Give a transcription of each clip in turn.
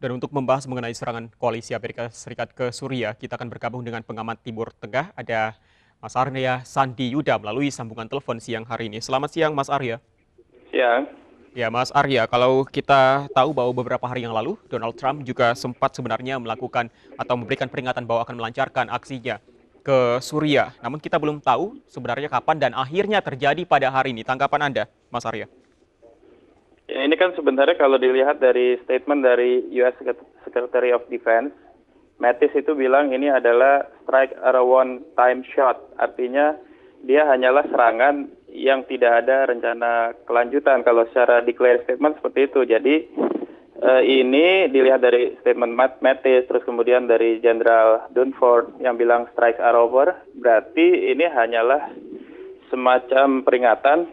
Dan untuk membahas mengenai serangan koalisi Amerika Serikat ke Suriah, kita akan bergabung dengan pengamat Timur Tengah, ada Mas Arya Sandi Yuda melalui sambungan telepon siang hari ini. Selamat siang, Mas Arya. Siang. Ya, Mas Arya, kalau kita tahu bahwa beberapa hari yang lalu Donald Trump juga sempat sebenarnya melakukan atau memberikan peringatan bahwa akan melancarkan aksinya ke Suriah. Namun kita belum tahu sebenarnya kapan dan akhirnya terjadi pada hari ini. Tanggapan Anda, Mas Arya? Ya, ini kan sebenarnya kalau dilihat dari statement dari US Secretary of Defense, Mattis itu bilang ini adalah strike a one-time shot. Artinya dia hanyalah serangan yang tidak ada rencana kelanjutan kalau secara declare statement seperti itu. Jadi ini dilihat dari statement Mattis, terus kemudian dari Jenderal Dunford yang bilang strike a rover, berarti ini hanyalah semacam peringatan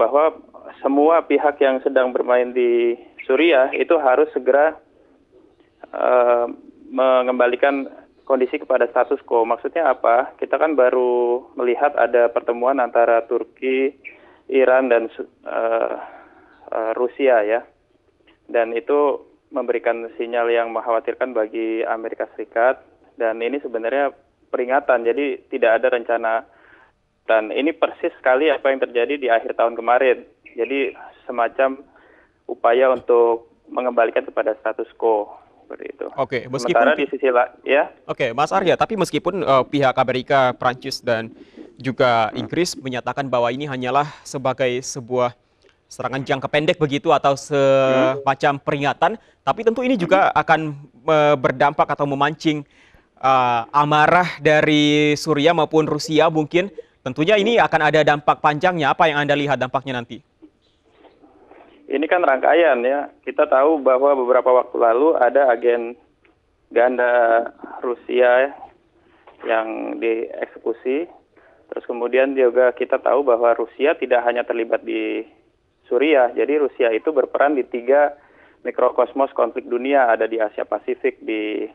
bahwa semua pihak yang sedang bermain di Suriah itu harus segera mengembalikan kondisi kepada status quo. Maksudnya apa? Kita kan baru melihat ada pertemuan antara Turki, Iran, dan Rusia ya. Dan itu memberikan sinyal yang mengkhawatirkan bagi Amerika Serikat. Dan ini sebenarnya peringatan, jadi tidak ada rencana. Dan ini persis sekali apa yang terjadi di akhir tahun kemarin. Jadi semacam upaya untuk mengembalikan kepada status quo seperti itu. Oke, meskipun sementara di sisi ya. Oke, Mas Arya, tapi meskipun pihak Amerika, Prancis dan juga Inggris menyatakan bahwa ini hanyalah sebagai sebuah serangan jangka pendek begitu atau semacam peringatan, tapi tentu ini juga akan berdampak atau memancing amarah dari Suriah maupun Rusia mungkin. Tentunya ini akan ada dampak panjangnya. Apa yang Anda lihat dampaknya nanti? Ini kan rangkaian ya. Kita tahu bahwa beberapa waktu lalu ada agen ganda Rusia yang dieksekusi. Terus kemudian juga kita tahu bahwa Rusia tidak hanya terlibat di Suriah. Jadi Rusia itu berperan di 3 mikrokosmos konflik dunia. Ada di Asia Pasifik, di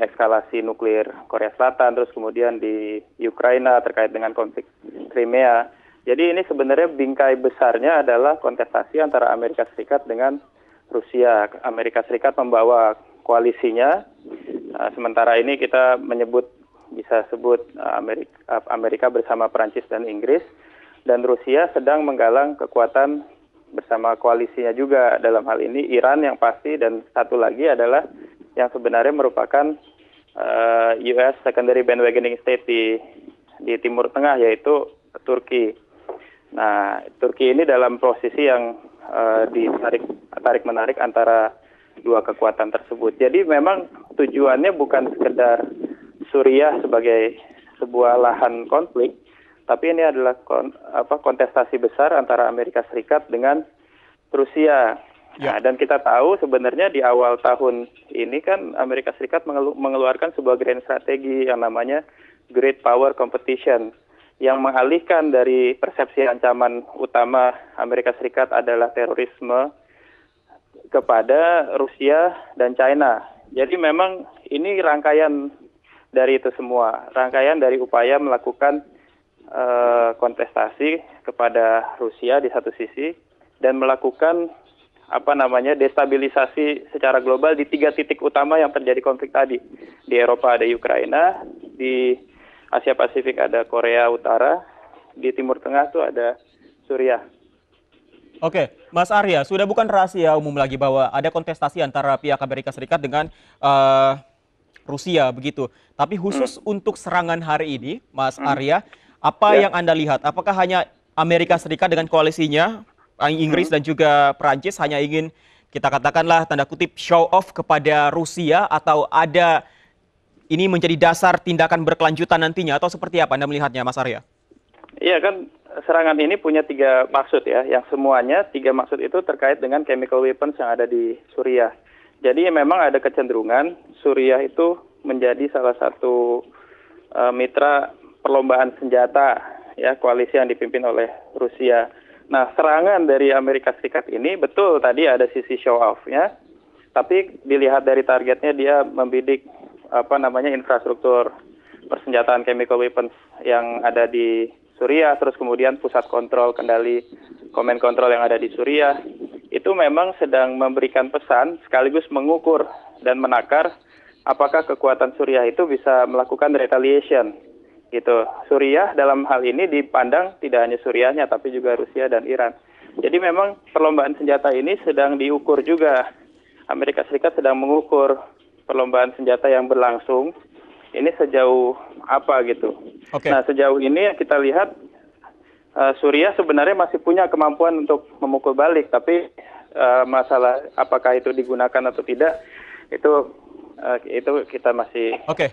eskalasi nuklir Korea Selatan, terus kemudian di Ukraina terkait dengan konflik Crimea. Jadi ini sebenarnya bingkai besarnya adalah kontestasi antara Amerika Serikat dengan Rusia. Amerika Serikat membawa koalisinya, sementara ini kita bisa sebut Amerika bersama Perancis dan Inggris, dan Rusia sedang menggalang kekuatan bersama koalisinya juga, dalam hal ini Iran yang pasti, dan satu lagi adalah yang sebenarnya merupakan US secondary bandwagoning state di Timur Tengah, yaitu Turki. Nah, Turki ini dalam posisi yang ditarik-menarik antara 2 kekuatan tersebut. Jadi memang tujuannya bukan sekedar Suriah sebagai sebuah lahan konflik, tapi ini adalah kontestasi besar antara Amerika Serikat dengan Rusia. Ya. Nah, dan kita tahu sebenarnya di awal tahun ini kan Amerika Serikat mengeluarkan sebuah grand strategi yang namanya Great Power Competition, yang mengalihkan dari persepsi ancaman utama Amerika Serikat adalah terorisme kepada Rusia dan China. Jadi memang ini rangkaian dari itu semua, rangkaian dari upaya melakukan kontestasi kepada Rusia di satu sisi, dan melakukan destabilisasi secara global di 3 titik utama yang terjadi konflik tadi. Di Eropa ada Ukraina, di Asia Pasifik ada Korea Utara, di Timur Tengah itu ada Suriah. Oke, Mas Arya, sudah bukan rahasia umum lagi bahwa ada kontestasi antara pihak Amerika Serikat dengan Rusia begitu. Tapi khusus untuk serangan hari ini, Mas Arya, apa yang Anda lihat? Apakah hanya Amerika Serikat dengan koalisinya, Inggris dan juga Perancis hanya ingin, kita katakanlah tanda kutip, show off kepada Rusia, atau ada ini menjadi dasar tindakan berkelanjutan nantinya, atau seperti apa Anda melihatnya, Mas Arya? Iya kan, serangan ini punya 3 maksud ya, yang semuanya 3 maksud itu terkait dengan chemical weapons yang ada di Suriah. Jadi memang ada kecenderungan Suriah itu menjadi salah satu mitra perlombaan senjata ya, koalisi yang dipimpin oleh Rusia. Nah, serangan dari Amerika Serikat ini betul tadi ada sisi show off-nya, tapi dilihat dari targetnya dia membidik infrastruktur persenjataan chemical weapons yang ada di Suriah, terus kemudian pusat kontrol kendali command control yang ada di Suriah. itu memang sedang memberikan pesan sekaligus mengukur dan menakar apakah kekuatan Suriah itu bisa melakukan retaliation. Gitu. Suriah dalam hal ini dipandang tidak hanya Suriahnya tapi juga Rusia dan Iran. Jadi memang perlombaan senjata ini sedang diukur juga. Amerika Serikat sedang mengukur perlombaan senjata yang berlangsung ini sejauh apa gitu. Okay. Nah sejauh ini kita lihat Suriah sebenarnya masih punya kemampuan untuk memukul balik, tapi masalah apakah itu digunakan atau tidak itu kita masih. Okay.